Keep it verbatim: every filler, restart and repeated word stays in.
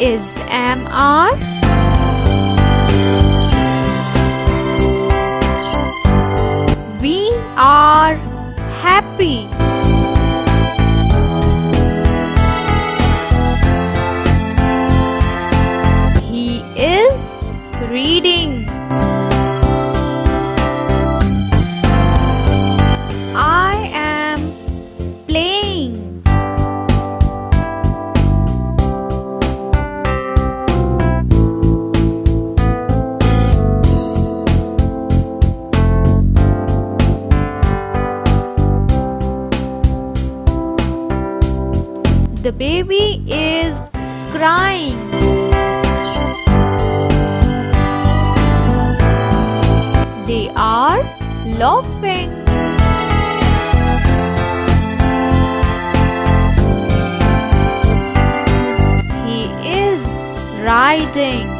is M R. We are happy. He is reading. I am playing. The baby is crying. They are laughing. He is riding.